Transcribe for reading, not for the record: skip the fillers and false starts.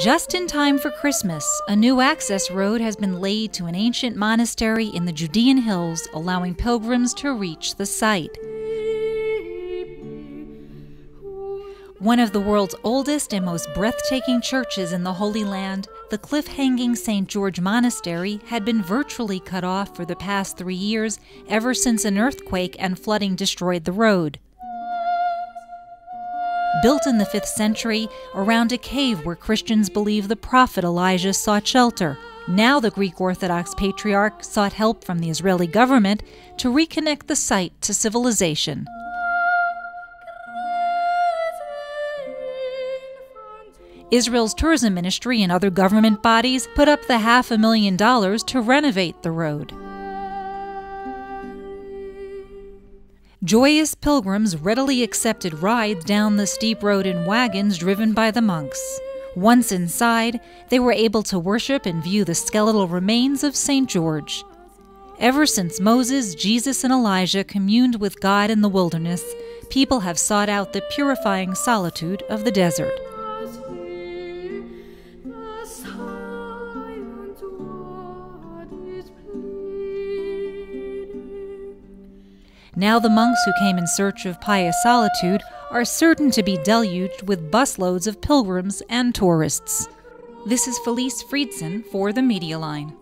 Just in time for Christmas, a new access road has been laid to an ancient monastery in the Judean Hills, allowing pilgrims to reach the site. One of the world's oldest and most breathtaking churches in the Holy Land, the cliff-hanging St. George's Monastery had been virtually cut off for the past 3 years, ever since an earthquake and flooding destroyed the road. Built in the 5th century, around a cave where Christians believe the prophet Elijah sought shelter. Now the Greek Orthodox patriarch sought help from the Israeli government to reconnect the site to civilization. Israel's tourism ministry and other government bodies put up the $500,000 to renovate the road. Joyous pilgrims readily accepted rides down the steep road in wagons driven by the monks. Once inside, they were able to worship and view the skeletal remains of St. George. Ever since Moses, Jesus, and Elijah communed with God in the wilderness, people have sought out the purifying solitude of the desert. Now the monks who came in search of pious solitude are certain to be deluged with busloads of pilgrims and tourists. This is Felice Friedsen for The Media Line.